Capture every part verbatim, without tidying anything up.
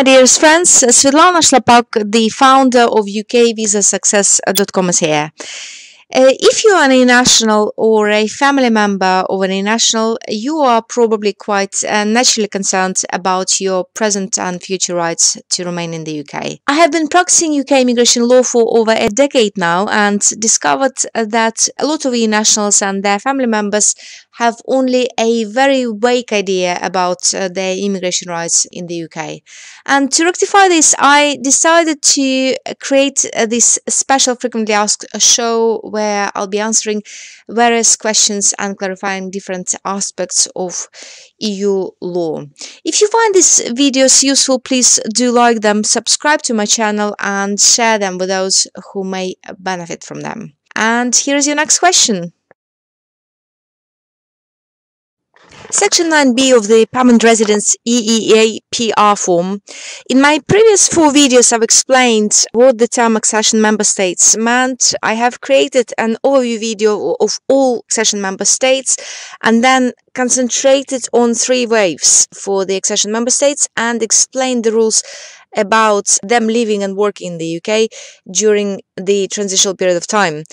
my dearest friends, Svitlana Shlapak, the founder of U K Visa Success dot com, is here. Uh, if you are an international or a family member of an international, you are probably quite uh, naturally concerned about your present and future rights to remain in the U K. I have been practicing U K immigration law for over a decade now and discovered that a lot of internationals and their family members have only a very vague idea about uh, their immigration rights in the U K. And to rectify this, I decided to create uh, this special frequently asked show where I'll be answering various questions and clarifying different aspects of E U law. If you find these videos useful, please do like them, subscribe to my channel and share them with those who may benefit from them. And here is your next question. Section nine B of the Permanent Residence E E A P R form. In my previous four videos, I've explained what the term accession member states meant. I have created an overview video of all accession member states and then concentrated on three waves for the accession member states and explained the rules about them living and working in the U K during the transitional period of time.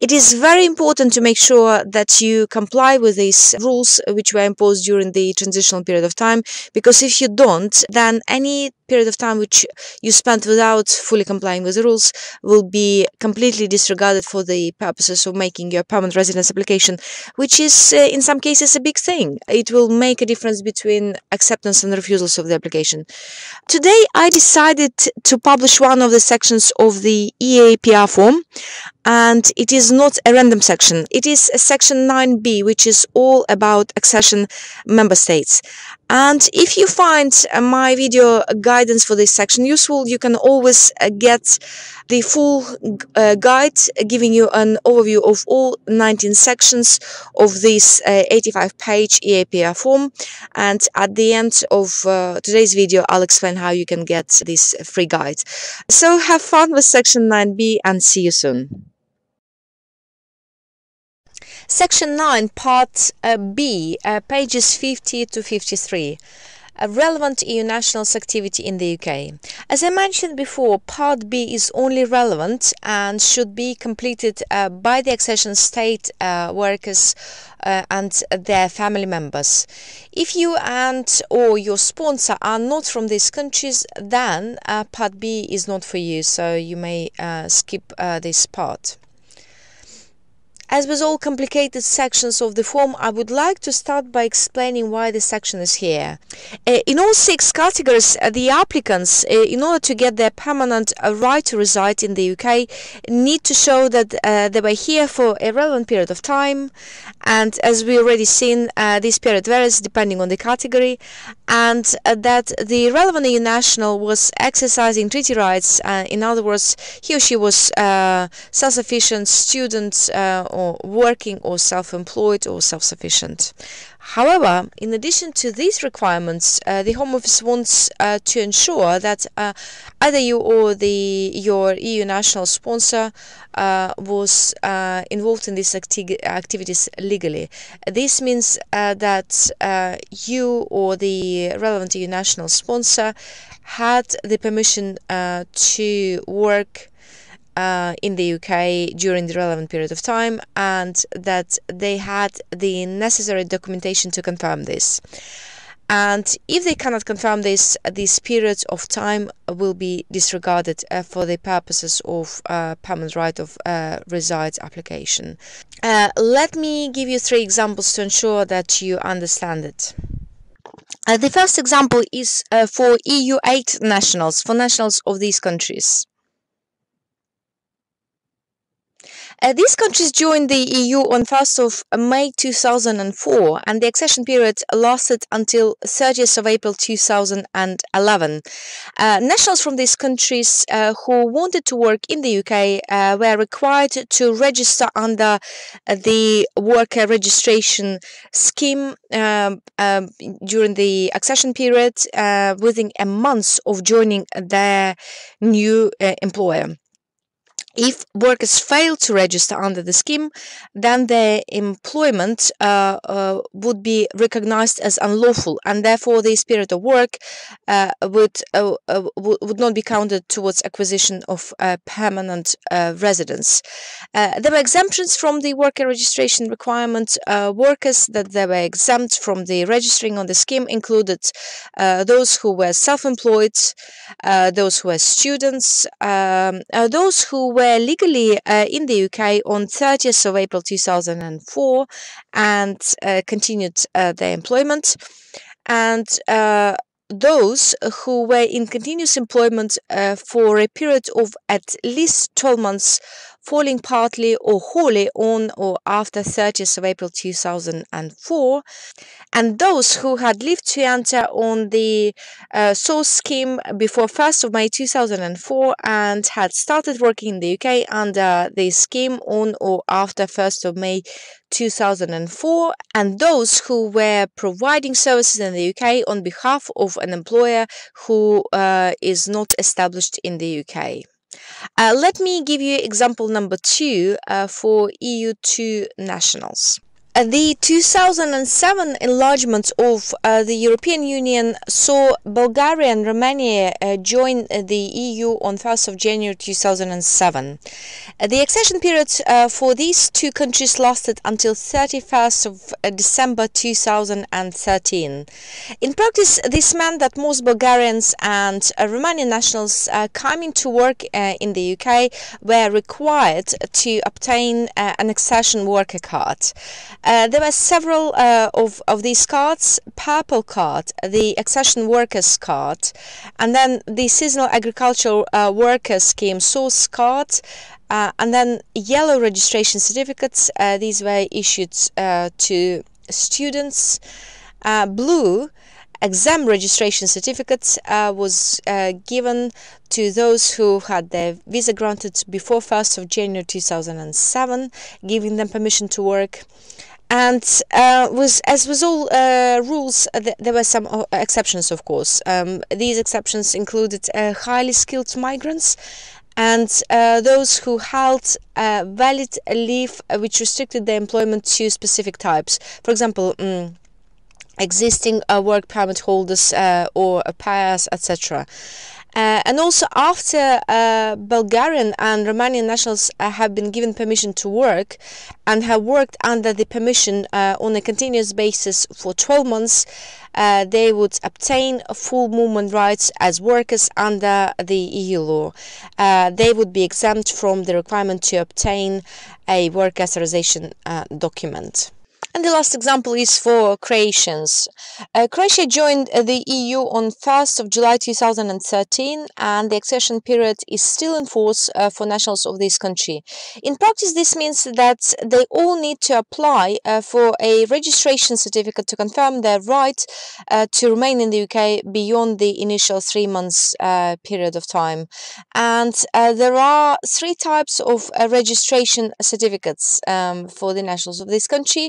It is very important to make sure that you comply with these rules which were imposed during the transitional period of time, because if you don't, then any period of time which you spent without fully complying with the rules will be completely disregarded for the purposes of making your permanent residence application, which is uh, in some cases a big thing. It will make a difference between acceptance and refusals of the application. Today I decided to publish one of the sections of the E A P R form, and it is not a random section. It is a section nine B, which is all about accession member states. And if you find my video guidance for this section useful, you can always get the full uh, guide giving you an overview of all nineteen sections of this uh, eighty-five page E A P R form. And at the end of uh, today's video, I'll explain how you can get this free guide. So have fun with section nine B and see you soon. Section nine, Part uh, B, uh, pages fifty to fifty-three. A relevant E U nationals' activity in the U K. As I mentioned before, Part B is only relevant and should be completed uh, by the accession state uh, workers uh, and their family members. If you and or your sponsor are not from these countries, then uh, Part B is not for you, so you may uh, skip uh, this part. As with all complicated sections of the form, I would like to start by explaining why this section is here. Uh, in all six categories, uh, the applicants, uh, in order to get their permanent uh, right to reside in the U K, need to show that uh, they were here for a relevant period of time, and as we already seen, uh, this period varies depending on the category, and uh, that the relevant E U national was exercising treaty rights. Uh, in other words, he or she was uh, self-sufficient, student, uh, or working or self-employed or self-sufficient. However, in addition to these requirements, uh, the Home Office wants uh, to ensure that uh, either you or the your E U national sponsor uh, was uh, involved in these acti activities legally. This means uh, that uh, you or the relevant E U national sponsor had the permission uh, to work Uh, in the U K during the relevant period of time, and that they had the necessary documentation to confirm this. And if they cannot confirm this, this period of time will be disregarded uh, for the purposes of uh, permanent right of uh, reside application. Uh, let me give you three examples to ensure that you understand it. Uh, the first example is uh, for E U eight nationals, for nationals of these countries. Uh, these countries joined the E U on first of May two thousand four, and the accession period lasted until thirtieth of April two thousand eleven. Uh, nationals from these countries uh, who wanted to work in the U K uh, were required to register under the worker registration scheme um, um, during the accession period uh, within a month of joining their new uh, employer. If workers fail to register under the scheme, then their employment uh, uh, would be recognized as unlawful, and therefore the period of work uh, would uh, uh, would not be counted towards acquisition of uh, permanent uh, residence. Uh, there were exemptions from the worker registration requirement. Uh, workers that they were exempt from the registering on the scheme included uh, those who were self-employed, uh, those who were students, um, uh, those who were legally uh, in the U K on thirtieth of April two thousand four and uh, continued uh, their employment, and uh, those who were in continuous employment uh, for a period of at least twelve months falling partly or wholly on or after thirtieth of April two thousand four, and those who had lived to enter on the uh, source scheme before first of May two thousand four and had started working in the U K under the scheme on or after first of May two thousand four, and those who were providing services in the U K on behalf of an employer who uh, is not established in the U K. Uh, let me give you example number two uh, for E U two nationals. Uh, the two thousand seven enlargement of uh, the European Union saw Bulgaria and Romania uh, join the E U on first of January two thousand seven. Uh, the accession period uh, for these two countries lasted until thirty-first of December two thousand thirteen. In practice, this meant that most Bulgarians and uh, Romanian nationals uh, coming to work uh, in the U K were required to obtain uh, an accession worker card. Uh, there were several uh, of, of these cards: purple card, the accession workers card, and then the seasonal agricultural uh, workers scheme source card, uh, and then yellow registration certificates. Uh, these were issued uh, to students. Uh, blue exam registration certificates uh, was uh, given to those who had their visa granted before first of January two thousand seven, giving them permission to work. And uh, was, as with all uh, rules, th there were some exceptions, of course. Um, these exceptions included uh, highly skilled migrants and uh, those who held uh, valid leave which restricted their employment to specific types. For example, um, existing uh, work permit holders uh, or pairs, et cetera. Uh, and also, after uh, Bulgarian and Romanian nationals uh, have been given permission to work and have worked under the permission uh, on a continuous basis for twelve months, uh, they would obtain full movement rights as workers under the E U law. Uh, they would be exempt from the requirement to obtain a work authorization uh, document. And the last example is for Croatians. Uh, Croatia joined the E U on first of July two thousand thirteen, and the accession period is still in force uh, for nationals of this country. In practice, this means that they all need to apply uh, for a registration certificate to confirm their right uh, to remain in the U K beyond the initial three months uh, period of time. And uh, there are three types of uh, registration certificates um, for the nationals of this country.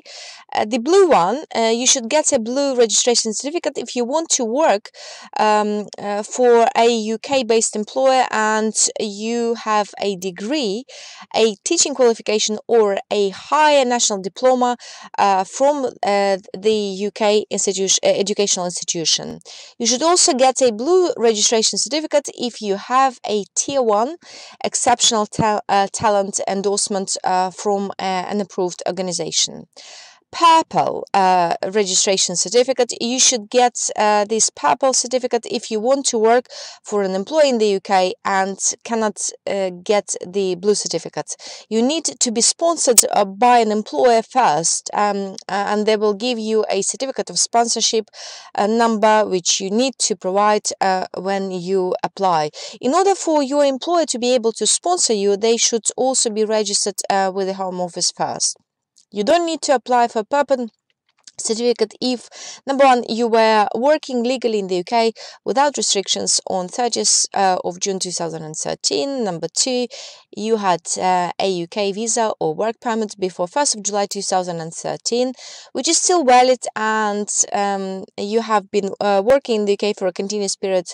Uh, the blue one, uh, you should get a blue registration certificate if you want to work um, uh, for a U K-based employer and you have a degree, a teaching qualification or a higher national diploma uh, from uh, the U K institution, uh, educational institution. You should also get a blue registration certificate if you have a tier one exceptional ta uh, talent endorsement uh, from uh, an approved organization. Purple uh, registration certificate. You should get uh, this purple certificate if you want to work for an employer in the U K and cannot uh, get the blue certificate. You need to be sponsored uh, by an employer first, um, and they will give you a certificate of sponsorship a number which you need to provide uh, when you apply. In order for your employer to be able to sponsor you, they should also be registered uh, with the Home Office first. You don't need to apply for purple certificate if, number one, you were working legally in the U K without restrictions on thirtieth of June two thousand thirteen. Number two, you had uh, a U K visa or work permit before first of July two thousand thirteen, which is still valid, and um, you have been uh, working in the U K for a continuous period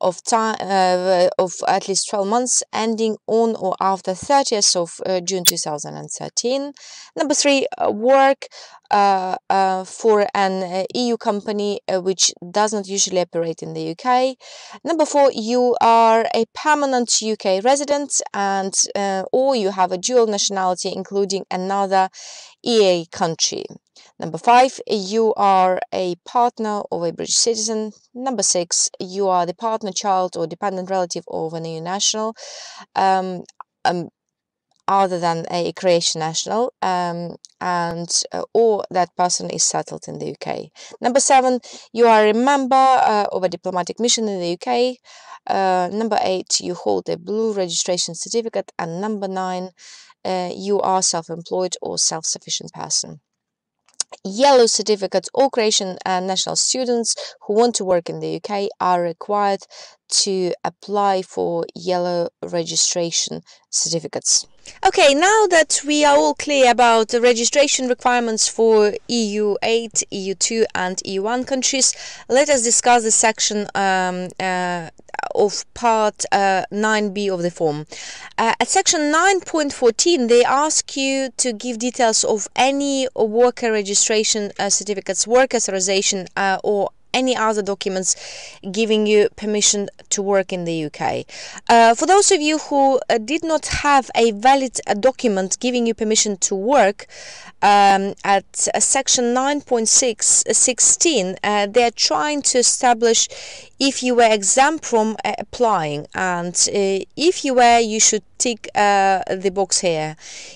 of time uh, of at least twelve months, ending on or after thirtieth of June two thousand thirteen. Number three, work Uh, uh, for an uh, E U company uh, which does not usually operate in the U K. Number four, you are a permanent U K resident, and uh, or you have a dual nationality including another E E A country. Number five, you are a partner of a British citizen. Number six, you are the partner, child or dependent relative of an E U national, um, um, other than a Croatian national, um, and uh, or that person is settled in the U K. Number seven, you are a member uh, of a diplomatic mission in the U K. Uh, number eight, you hold a blue registration certificate. And number nine, uh, you are self-employed or self-sufficient person. Yellow certificates or Croatian uh, national students who want to work in the U K are required to apply for yellow registration certificates. Okay, now that we are all clear about the registration requirements for E U eight, E U two and E U one countries, let us discuss the section um, uh, of part uh, nine B of the form. Uh, at section nine point fourteen, they ask you to give details of any worker registration uh, certificates, work authorization uh, or any other documents giving you permission to work in the U K. Uh, for those of you who uh, did not have a valid uh, document giving you permission to work, um, at uh, section nine point sixteen, uh, they're trying to establish if you were exempt from uh, applying, and uh, if you were, you should tick uh, the box here.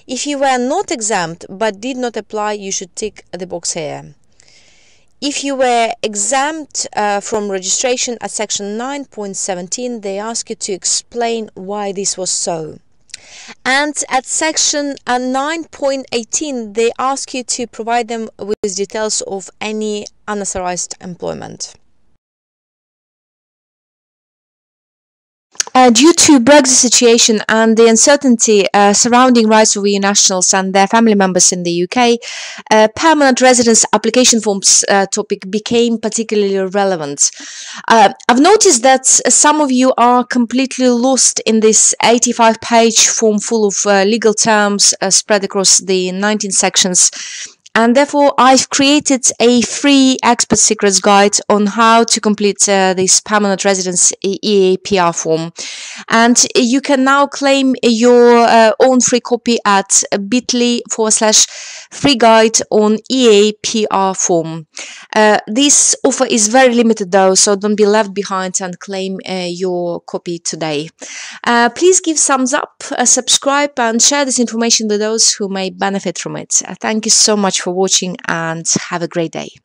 If you were not exempt but did not apply, you should tick the box here. If you were exempt uh, from registration at section nine point seventeen, they ask you to explain why this was so. And at section uh, nine point eighteen, they ask you to provide them with details of any unauthorized employment. Uh, due to Brexit situation and the uncertainty uh, surrounding rights of E U nationals and their family members in the U K, uh, permanent residence application forms uh, topic became particularly relevant. Uh, I've noticed that some of you are completely lost in this eighty-five page form full of uh, legal terms uh, spread across the nineteen sections. And therefore, I've created a free expert secrets guide on how to complete uh, this permanent residence E A P R form. And you can now claim your uh, own free copy at bit.ly forward slash free guide on E A P R form. Uh, this offer is very limited though, so don't be left behind and claim uh, your copy today. Uh, please give thumbs up, uh, subscribe and share this information with those who may benefit from it. Uh, thank you so much for watching, and have a great day.